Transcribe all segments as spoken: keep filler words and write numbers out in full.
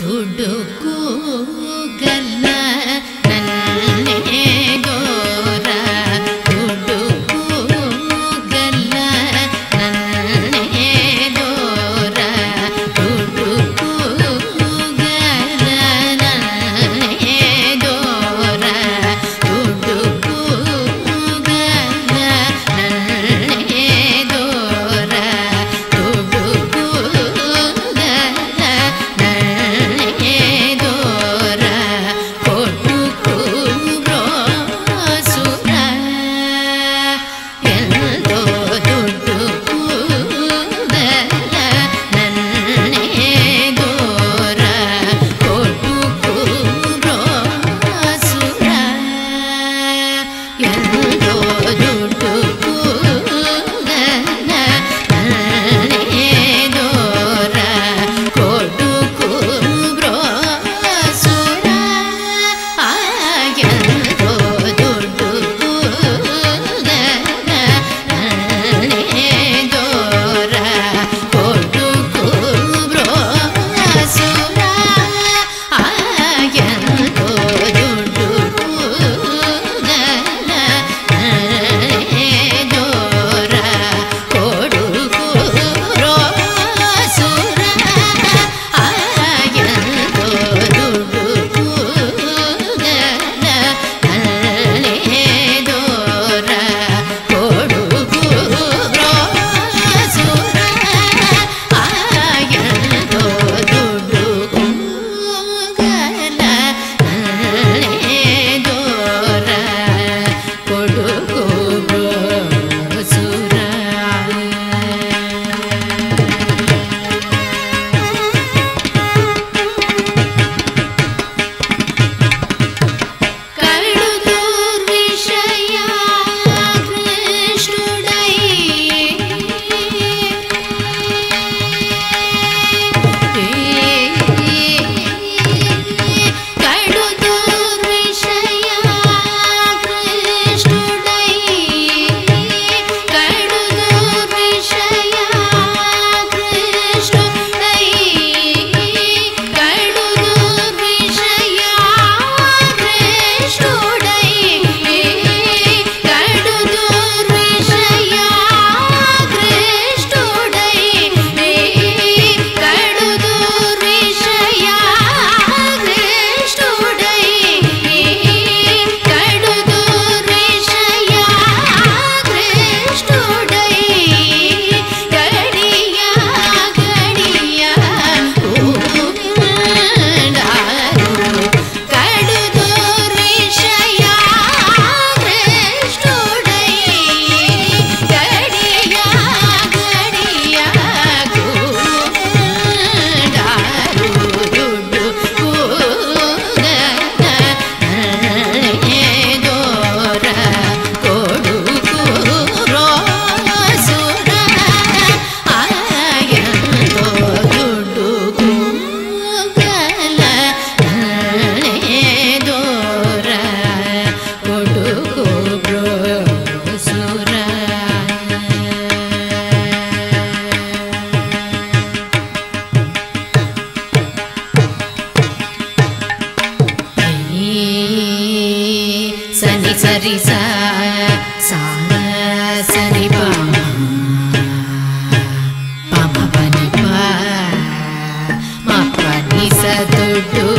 ದುಡುಕು ಗಲ್ಲ ನನ್ನೇ ಗೋರ ದುಡುಕು ಗಲ್ಲ ನನ್ನೇ ಗೋರ ದುಡುಕು ಗಲ್ಲ ನನ್ನೇ ಗೋರ ದುಡುಕು ಗಲ್ಲ ನನ್ನೇ ಗೋರ ದುಡುಕು Ooh, ooh, ooh.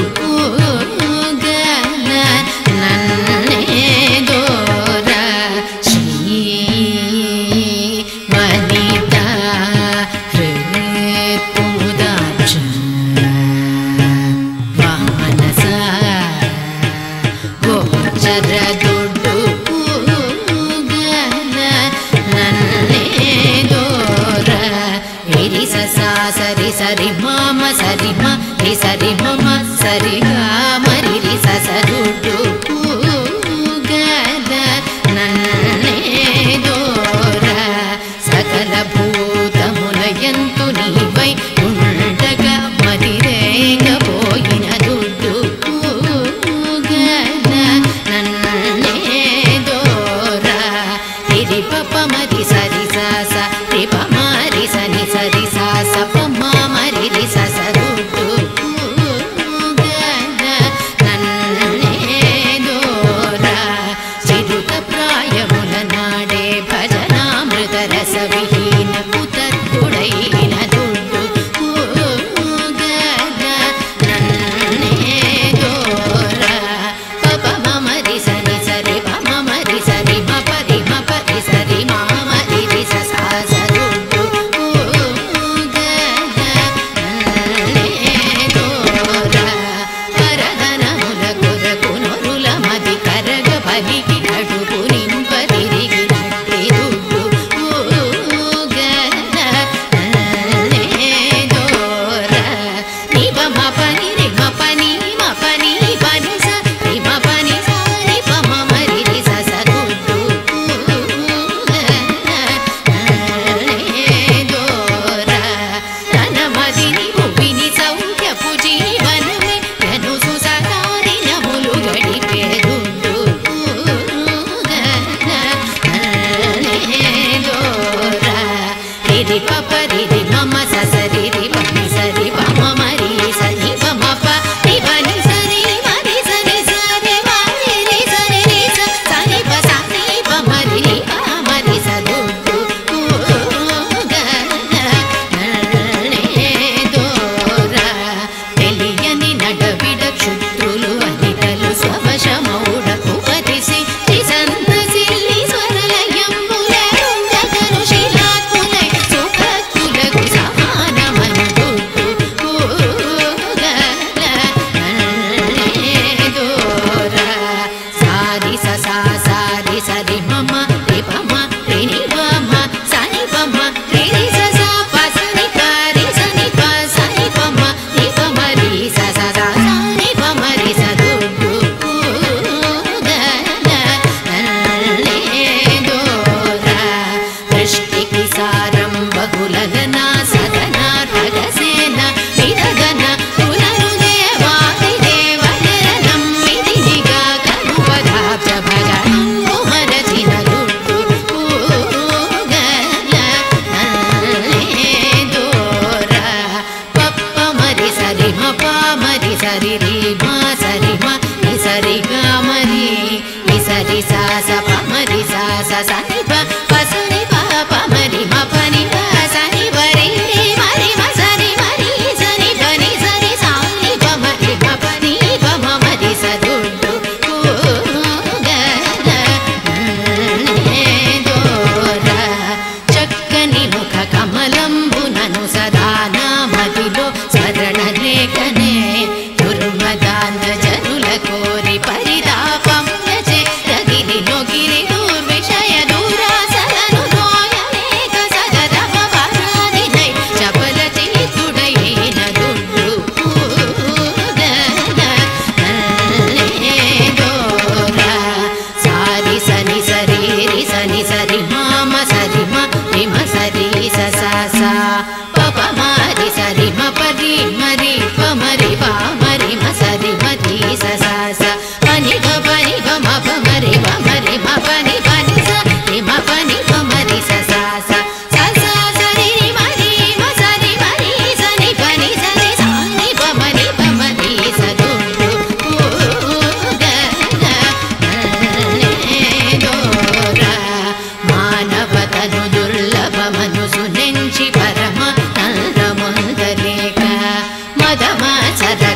sari re ma sari ma ni sari ga ma re ni sari sa sa pa ma re sa sa sa ni pa pa sa ni pa pa ma re ma pa ni pa sa ni pa re ma re ma sa ni ma re sa ni pa ni sa ni sa ni pa ma re ma pa ni pa ma ma re sa do do ko ga ga ne do ra chakkani mukha kamalambu nanu sadana madilo sadrana rekane Mother, mother.